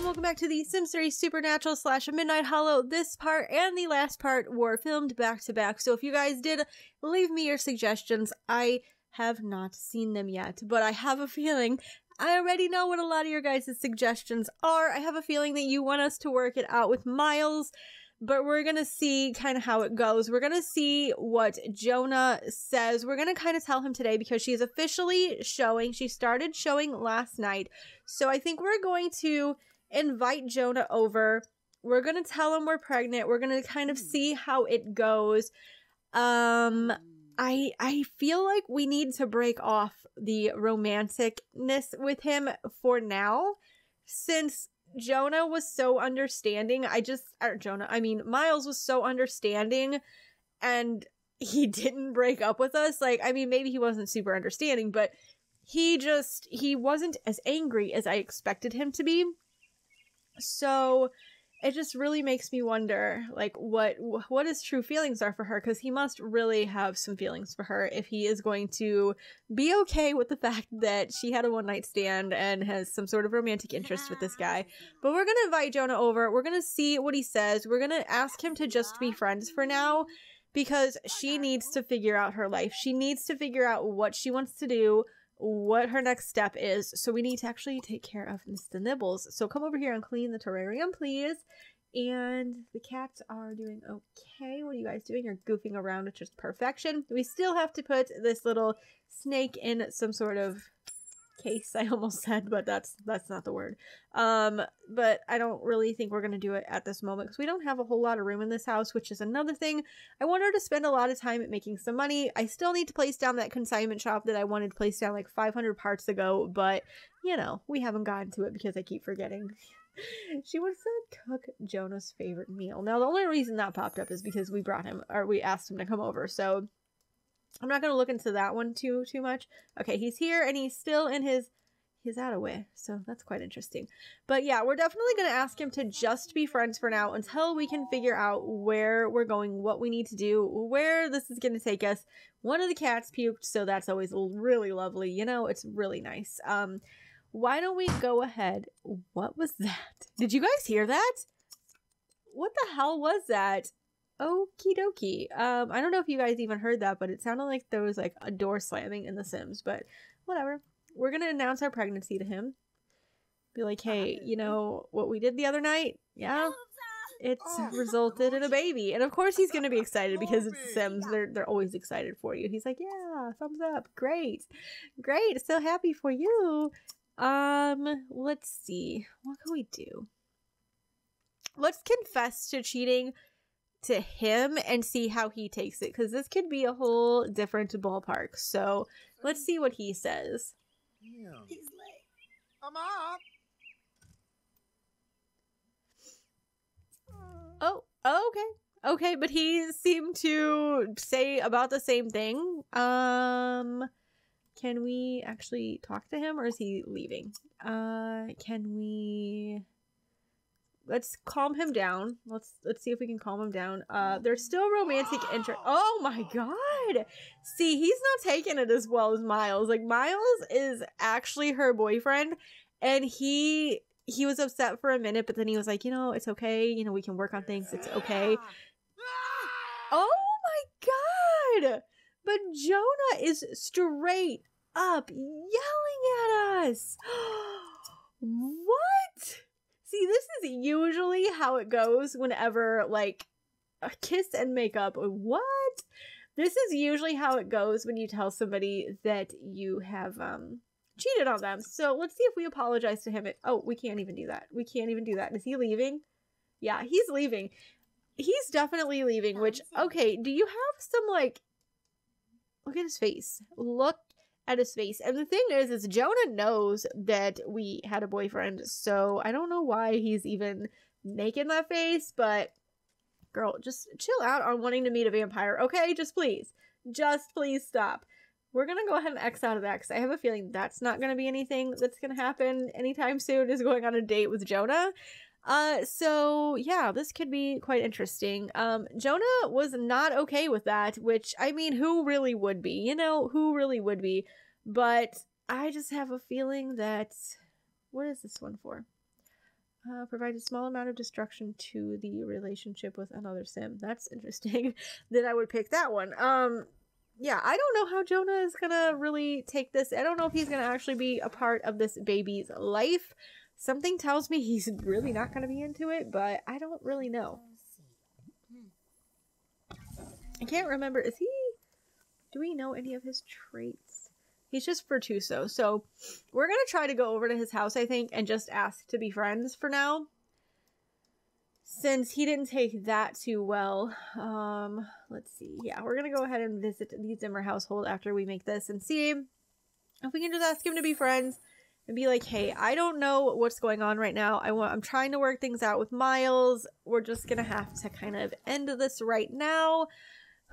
and welcome back to the Sims 3 Supernatural / Midnight Hollow. This part and the last part were filmed back to back, so if you guys did leave me your suggestions, I have not seen them yet, but I have a feeling I already know what a lot of your guys' suggestions are. I have a feeling that you want us to work it out with Miles, but we're going to see kind of how it goes. We're going to see what Jonah says. We're going to kind of tell him today because she's officially showing. She started showing last night. So I think we're going to invite Jonah over. We're going to tell him we're pregnant. We're going to kind of see how it goes. I feel like we need to break off the romanticness with him for now, since Jonah was so understanding. Miles was so understanding, and he didn't break up with us. Like, I mean, maybe he wasn't super understanding, but he wasn't as angry as I expected him to be. So it just really makes me wonder, like, what his true feelings are for her, because he must really have some feelings for her if he is going to be okay with the fact that she had a one-night stand and has some sort of romantic interest with this guy. But we're going to invite Jonah over. We're going to see what he says. We're going to ask him to just be friends for now, because she needs to figure out her life. She needs to figure out what she wants to do, what her next step is. So we need to actually take care of Mr. Nibbles. So come over here and clean the terrarium, please. And the cats are doing okay. What are you guys doing? You're goofing around. It's just perfection. We still have to put this little snake in some sort of case, I almost said, but that's not the word. But I don't really think we're going to do it at this moment because we don't have a whole lot of room in this house, which is another thing. I want her to spend a lot of time at making some money. I still need to place down that consignment shop that I wanted to place down like 500 parts ago, but, you know, we haven't gotten to it because I keep forgetting. She wants to cook Jonah's favorite meal. Now, the only reason that popped up is because we brought him, or we asked him to come over, so I'm not going to look into that one too much. Okay, he's here and he's still in his out-of-way, so that's quite interesting. But yeah, we're definitely going to ask him to just be friends for now until we can figure out where we're going, what we need to do, where this is going to take us. One of the cats puked, so that's always really lovely. You know, it's really nice. Why don't we go ahead? What was that? Did you guys hear that? What the hell was that? Okie dokie. I don't know if you guys even heard that, but it sounded like there was like a door slamming in The Sims, but whatever. We're going to announce our pregnancy to him. Be like, hey, you know what we did the other night? Yeah, it's resulted in a baby. And of course he's going to be excited because it's The Sims. They're always excited for you. He's like, yeah, thumbs up. Great. Great. So happy for you. Let's see. What can we do? Let's confess to cheating to him and see how he takes it, because this could be a whole different ballpark. So let's see what he says. Yeah. He's like, I'm up. Oh, okay. Okay, but he seemed to say about the same thing. Can we actually talk to him, or is he leaving? Can we... Let's calm him down. Let's see if we can calm him down. There's still romantic interest. Oh my god! See, he's not taking it as well as Miles. Like, Miles is actually her boyfriend, and he was upset for a minute, but then he was like, you know, it's okay. You know, we can work on things. It's okay. Oh my god! But Jonah is straight up yelling at us. What? See, this is usually how it goes whenever, like, a kiss and makeup. What? This is usually how it goes when you tell somebody that you have cheated on them. So let's see if we apologize to him. Oh, we can't even do that. We can't even do that. Is he leaving? Yeah, he's leaving. He's definitely leaving, which, okay, do you have some, like, look at his face. Look at his face. And the thing is Jonah knows that we had a boyfriend, so I don't know why he's even making that face, but girl, just chill out on wanting to meet a vampire, okay? Just please stop. We're gonna go ahead and X out of that, because I have a feeling that's not gonna be anything that's gonna happen anytime soon, is going on a date with Jonah. So yeah, this could be quite interesting. Jonah was not okay with that, which, I mean, who really would be? You know, who really would be? But I just have a feeling that, what is this one for? Provide a small amount of destruction to the relationship with another Sim. That's interesting that I would pick that one. Yeah, I don't know how Jonah is gonna really take this. I don't know if he's gonna actually be a part of this baby's life. Something tells me he's really not gonna be into it, but I don't really know. I can't remember. Is he... do we know any of his traits? He's just Virtuoso. So we're going to try to go over to his house, I think, and just ask to be friends for now, since he didn't take that too well. Let's see. Yeah, we're going to go ahead and visit the Zimmer household after we make this and see if we can just ask him to be friends and be like, hey, I don't know what's going on right now. I'm trying to work things out with Miles. We're just going to have to kind of end this right now.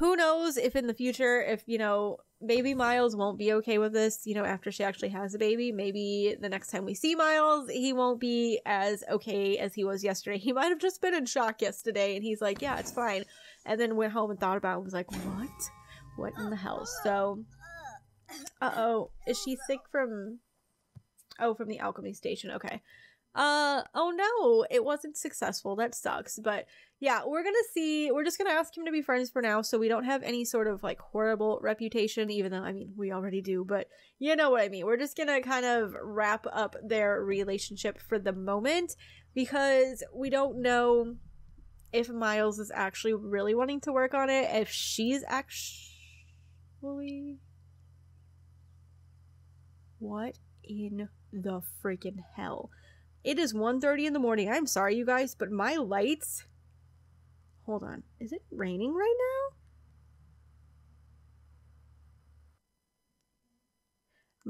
Who knows if in the future, if, you know, maybe Miles won't be okay with this, you know, after she actually has a baby. Maybe the next time we see Miles, he won't be as okay as he was yesterday. He might have just been in shock yesterday, and he's like, yeah, it's fine. And then went home and thought about it and was like, what? What in the hell? So, uh-oh. Is she sick from... oh, from the alchemy station. Okay. Oh no, it wasn't successful. That sucks. But yeah, we're gonna see. We're just gonna ask him to be friends for now, so we don't have any sort of like horrible reputation, even though, I mean, we already do, but you know what I mean. We're just gonna kind of wrap up their relationship for the moment, because we don't know if Miles is actually really wanting to work on it, if she's actually... what in the freaking hell? It is 1:30 in the morning. I'm sorry, you guys, but my lights... hold on. Is it raining right now?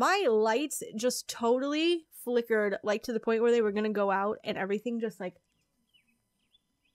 My lights just totally flickered, like, to the point where they were going to go out, and everything just, like,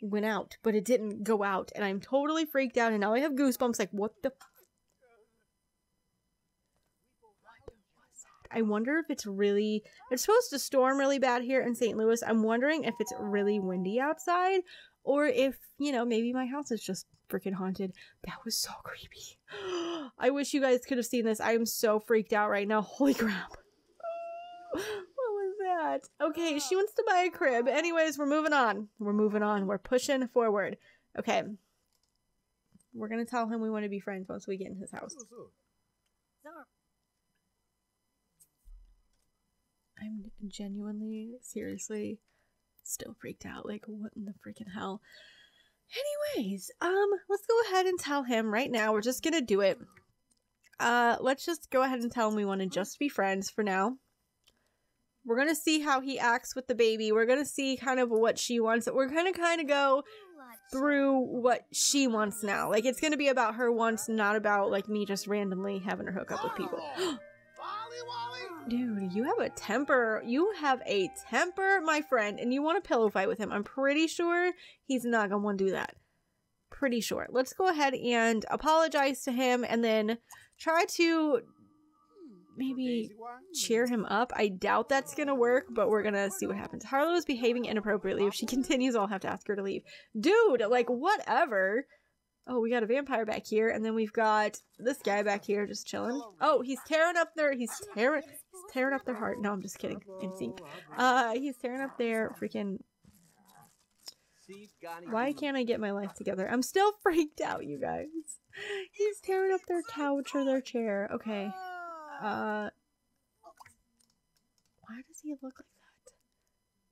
went out. But it didn't go out, and I'm totally freaked out, and now I have goosebumps. Like, what the... I wonder if it's really... it's supposed to storm really bad here in St. Louis. I'm wondering if it's really windy outside, or if, you know, maybe my house is just freaking haunted. That was so creepy. I wish you guys could have seen this. I am so freaked out right now. Holy crap. What was that? Okay, she wants to buy a crib. Anyways, we're moving on. We're moving on. We're pushing forward. Okay. We're going to tell him we want to be friends once we get in his house. I'm genuinely, seriously, still freaked out. Like, what in the freaking hell? Anyways, let's go ahead and tell him right now. We're just gonna do it. Let's just go ahead and tell him we want to just be friends for now. We're gonna see how he acts with the baby. We're gonna see kind of what she wants. We're gonna kind of go through what she wants now. Like, it's gonna be about her wants, not about, like, me just randomly having her hook up with people. Dude, you have a temper. You have a temper, my friend, and you want a pillow fight with him. I'm pretty sure he's not gonna want to do that. Pretty sure. Let's go ahead and apologize to him and then try to maybe cheer him up. I doubt that's gonna work, but we're gonna see what happens. Harlow is behaving inappropriately. If she continues, I'll have to ask her to leave. Dude, like, whatever. Oh, we got a vampire back here, and then we've got this guy back here just chilling. Oh, he's tearing up their... he's tearing up their heart. No, I'm just kidding. NSYNC. He's tearing up their freaking... why can't I get my life together? I'm still freaked out, you guys. He's tearing up their couch or their chair. Okay. Why does he look like that?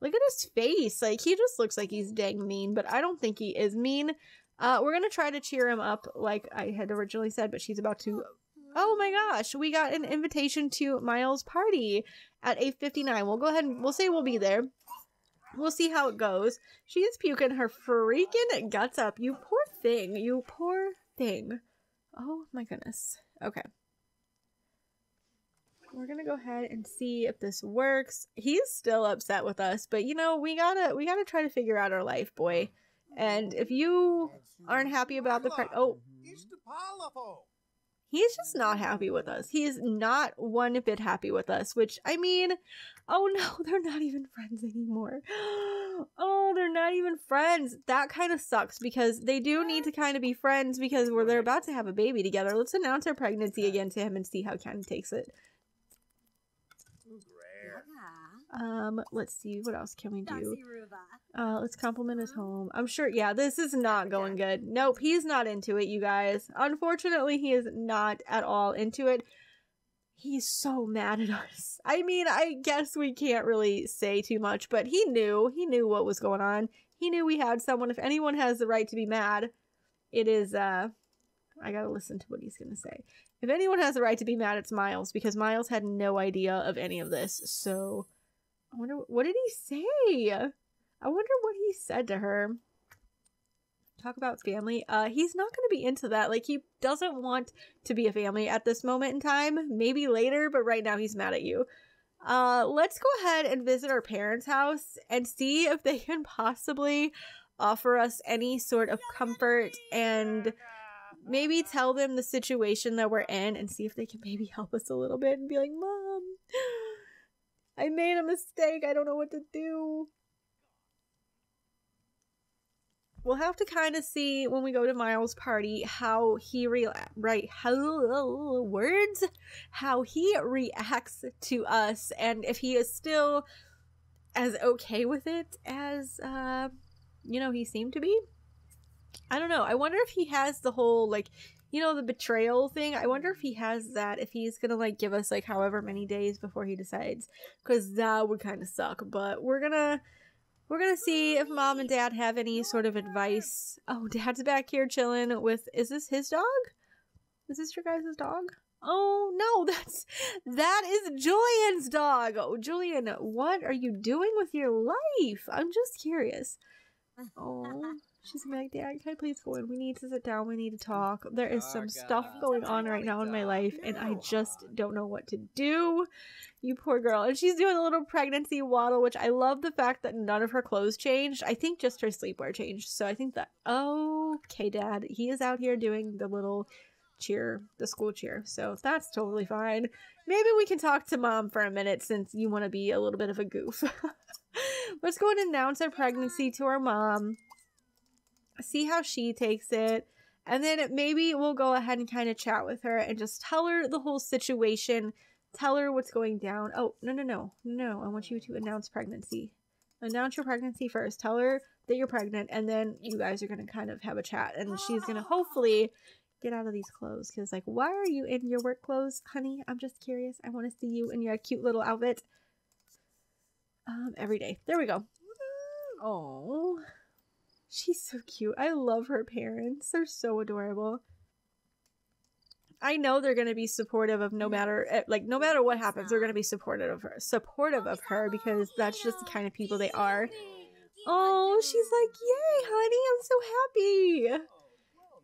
Look at his face. Like, he just looks like he's dang mean, but I don't think he is mean. We're gonna try to cheer him up like I had originally said, but she's about to... oh my gosh, we got an invitation to Miles' party at 8:59. We'll go ahead and we'll say we'll be there. We'll see how it goes. She is puking her freaking guts up. You poor thing. You poor thing. Oh my goodness. Okay. We're gonna go ahead and see if this works. He's still upset with us, but you know, we gotta try to figure out our life, boy. And if you aren't happy about the fact... oh, he's just not happy with us. He is not one bit happy with us, which, I mean, oh no, they're not even friends anymore. Oh, they're not even friends. That kind of sucks, because they do need to kind of be friends, because they're about to have a baby together. Let's announce our pregnancy again to him and see how Ken takes it. Let's see, what else can we do? Let's compliment his home. I'm sure, yeah, this is not going good. Nope, he's not into it, you guys. Unfortunately, he is not at all into it. He's so mad at us. I mean, I guess we can't really say too much, but he knew what was going on. He knew we had someone. If anyone has the right to be mad, it is, I gotta listen to what he's gonna say. If anyone has the right to be mad, it's Miles, because Miles had no idea of any of this. So, I wonder, what did he say? I wonder what he said to her. Talk about family. He's not going to be into that. Like, he doesn't want to be a family at this moment in time. Maybe later, but right now he's mad at you. Let's go ahead and visit our parents' house and see if they can possibly offer us any sort of comfort, and maybe tell them the situation that we're in and see if they can maybe help us a little bit and be like, Mom, I made a mistake. I don't know what to do. We'll have to kind of see when we go to Miles' party how he reacts to us, and if he is still as okay with it as you know, he seemed to be. I don't know. I wonder if he has the whole, like, you know, the betrayal thing. I wonder if he has that, if he's gonna, like, give us, like, however many days before he decides, because that would kind of suck. But we're gonna see if Mom and Dad have any sort of advice. Oh, Dad's back here chilling with, is this his dog? Is this your guys' dog? Oh, no, that is Julian's dog. Oh, Julian, what are you doing with your life? I'm just curious. Oh, she's like, Dad, can I please go in? We need to sit down. We need to talk. There is some stuff going on right now in my life, and I just don't know what to do. You poor girl. And she's doing a little pregnancy waddle, which I love the fact that none of her clothes changed. I think just her sleepwear changed. So I think that, okay, Dad, he is out here doing the little cheer, the school cheer. So that's totally fine. Maybe we can talk to Mom for a minute since you want to be a little bit of a goof. Let's go and announce our pregnancy to our mom, see how she takes it, and then maybe we'll go ahead and kind of chat with her and just tell her the whole situation, tell her what's going down. Oh, no, I want you to announce pregnancy. Announce your pregnancy first. Tell her that you're pregnant, and then you guys are going to kind of have a chat, and she's going to hopefully get out of these clothes, because, like, why are you in your work clothes, honey? I'm just curious. I want to see you in your cute little outfit. Every day. There we go. Oh, she's so cute. I love her parents. They're so adorable. I know they're going to be supportive of, no matter what happens, they're going to be supportive of her, because that's just the kind of people they are. Oh, she's like, yay, honey, I'm so happy.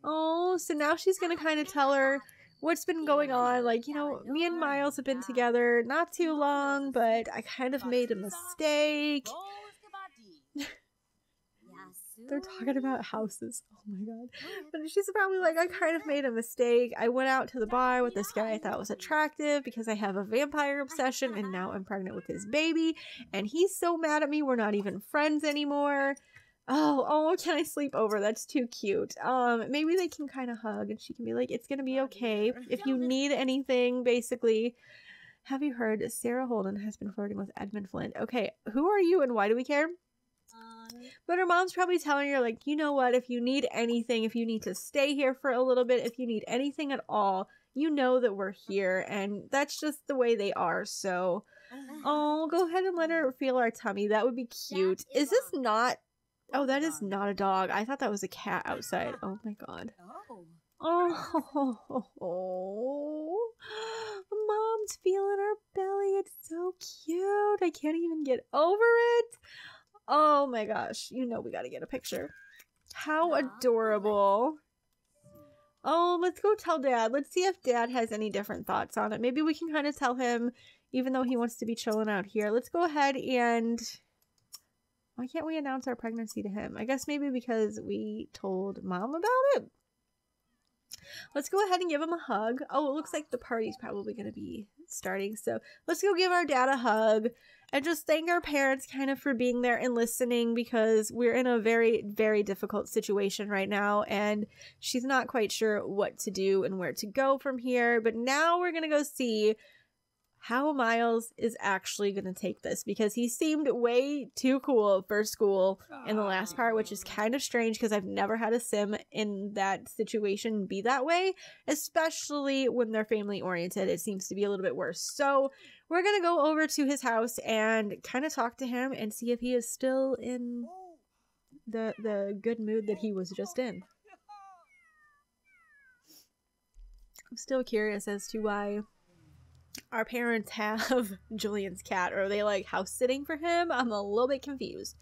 Oh, so now she's going to kind of tell her what's been going on. Like, you know, me and Miles have been together not too long, but I kind of made a mistake. They're talking about houses. Oh my god. But she's probably like, I kind of made a mistake. I went out to the bar with this guy I thought was attractive because I have a vampire obsession, and now I'm pregnant with his baby, and he's so mad at me. We're not even friends anymore. Oh, can I sleep over? That's too cute. Maybe they can kind of hug, and she can be like, it's gonna be okay. If you need anything, basically. Have you heard Sarah Holden has been flirting with Edmund Flynn? Okay, who are you and why do we care? But her mom's probably telling her, like, you know what, if you need anything, if you need to stay here for a little bit, if you need anything at all, you know that we're here, and that's just the way they are, so. Oh, go ahead and let her feel our tummy. That would be cute. Is this not... Oh, that is not a dog. I thought that was a cat outside. Oh my god. Oh, Mom's feeling her belly. It's so cute. I can't even get over it. Oh my gosh. You know we gotta get a picture. How adorable. Oh, let's go tell Dad. Let's see if Dad has any different thoughts on it. Maybe we can kind of tell him, even though he wants to be chilling out here. Let's go ahead and... Why can't we announce our pregnancy to him? I guess maybe because we told Mom about it. Let's go ahead and give him a hug. Oh, it looks like the party's probably going to be starting. So let's go give our dad a hug and just thank our parents kind of for being there and listening, because we're in a very, very difficult situation right now. And she's not quite sure what to do and where to go from here. But now we're going to go see how Miles is actually going to take this, because he seemed way too cool for school in the last part, which is kind of strange because I've never had a Sim in that situation be that way, especially when they're family oriented. It seems to be a little bit worse. So we're going to go over to his house and kind of talk to him and see if he is still in the good mood that he was just in. I'm still curious as to why our parents have Julian's cat. Or are they like house sitting for him? I'm a little bit confused.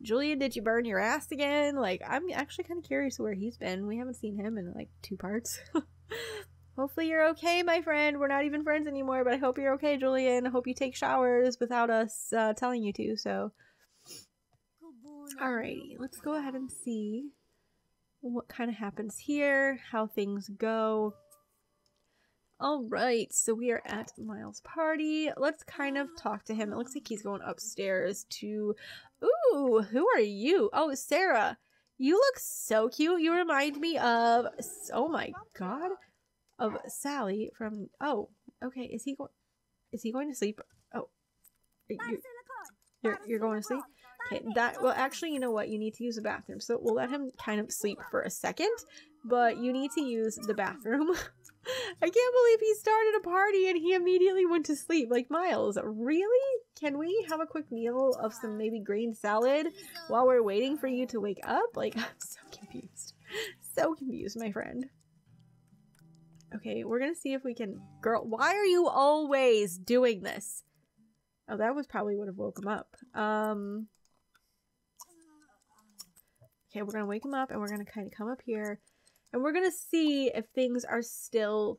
Julian, did you burn your ass again? Like, I'm actually kind of curious where he's been. We haven't seen him in like 2 parts. Hopefully you're okay, my friend. We're not even friends anymore, but I hope you're okay, Julian. I hope you take showers without us telling you to. So, alrighty, let's go ahead and see what kind of happens here, how things go. Alright, so we are at Miles' party. Let's kind of talk to him. It looks like he's going upstairs to... Ooh, who are you? Oh, Sarah. You look so cute. You remind me of... Oh my god. Of Sally from... Oh, okay. Is he going to sleep? Oh. You're going to sleep? Okay, that... Well, actually, you know what? You need to use the bathroom. So we'll let him kind of sleep for a second. But you need to use the bathroom. I can't believe he started a party and he immediately went to sleep. Like, Miles, really? Can we have a quick meal of some maybe green salad while we're waiting for you to wake up? Like, I'm so confused. So confused, my friend. Okay, we're gonna see if we can... Girl, why are you always doing this? Oh, that was probably would have woke him up. Okay, we're gonna wake him up and we're gonna kind of come up here. And we're going to see if things are still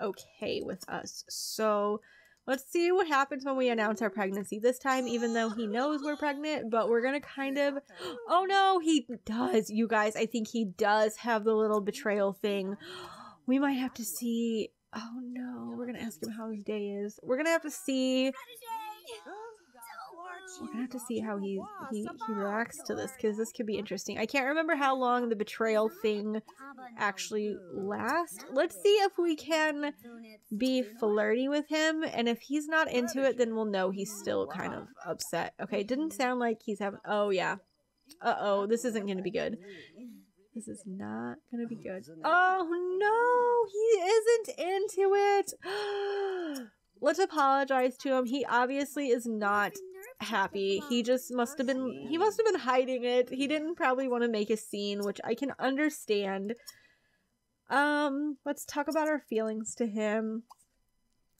okay with us. So let's see what happens when we announce our pregnancy this time, even though he knows we're pregnant. But we're going to kind of... Oh no, he does. You guys, I think he does have the little betrayal thing. We might have to see... Oh no, we're going to ask him how his day is. We're going to have to see... We're gonna have to see how he reacts to this, because this could be interesting. I can't remember how long the betrayal thing actually lasts. Let's see if we can be flirty with him, and if he's not into it, then we'll know he's still kind of upset. Okay, didn't sound like he's having... Oh, yeah. Uh-oh, this isn't gonna be good. This is not gonna be good. Oh, no! He isn't into it! Let's apologize to him. He obviously is not... happy. He just must have been hiding it. He didn't probably want to make a scene, which I can understand. Let's talk about our feelings to him.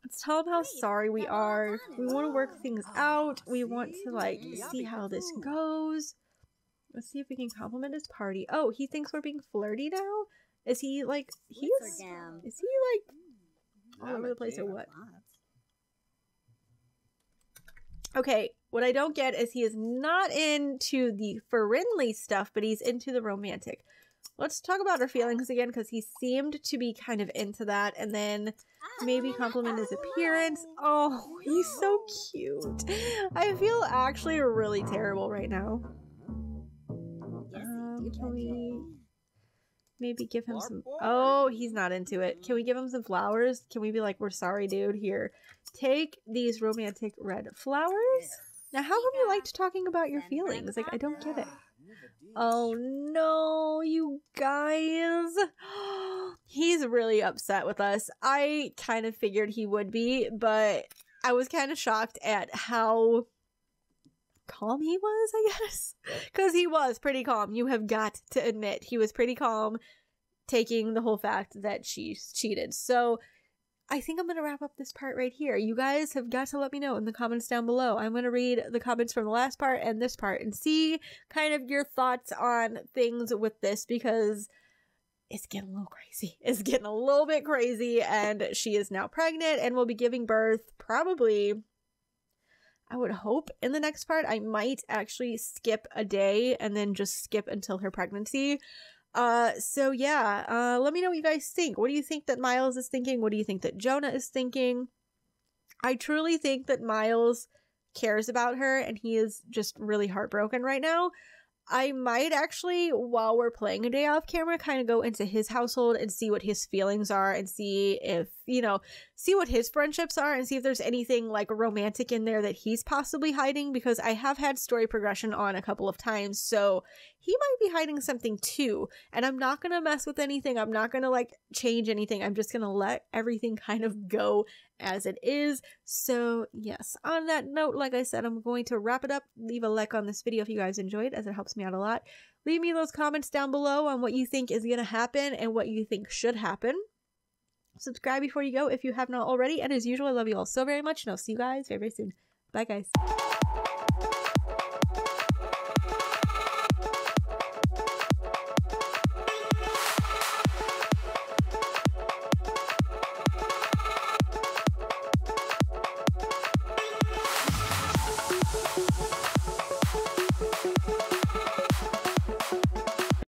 Let's tell him how sorry we are. We want to work things out. We want to like see how this goes. Let's see if we can compliment his party. Oh, he thinks we're being flirty now? Is he like is he like all over the place or what? Okay, what I don't get is he is not into the friendly stuff, but he's into the romantic. Let's talk about our feelings again, because he seemed to be kind of into that. And then maybe compliment his appearance. Oh, he's so cute. I feel actually really terrible right now. Can we maybe give him some... Oh, he's not into it. Can we give him some flowers? Can we be like, we're sorry, dude, here. Take these romantic red flowers. Now, how come you liked talking about your feelings? Like, I don't get it. Oh, no, you guys. He's really upset with us. I kind of figured he would be, but I was kind of shocked at how calm he was, I guess. Because he was pretty calm. You have got to admit, he was pretty calm taking the whole fact that she cheated. So... I think I'm going to wrap up this part right here. You guys have got to let me know in the comments down below. I'm going to read the comments from the last part and this part and see kind of your thoughts on things with this, because it's getting a little crazy. It's getting a little bit crazy, and she is now pregnant and will be giving birth probably, I would hope, in the next part. I might actually skip a day and then just skip until her pregnancy. So yeah, let me know what you guys think. What do you think that Miles is thinking? What do you think that Jonah is thinking? I truly think that Miles cares about her and he is just really heartbroken right now. I might actually, while we're playing a day off camera, kind of go into his household and see what his feelings are and see if, you know, see what his friendships are and see if there's anything like romantic in there that he's possibly hiding, because I have had story progression on a couple of times. So he might be hiding something too. And I'm not going to mess with anything. I'm not going to like change anything. I'm just going to let everything kind of go as it is. So yes, on that note, like I said, I'm going to wrap it up. Leave a like on this video if you guys enjoyed, as it helps me out a lot. Leave me those comments down below on what you think is going to happen and what you think should happen. Subscribe before you go if you have not already. And as usual, I love you all so very much, and I'll see you guys very, very soon. Bye, guys.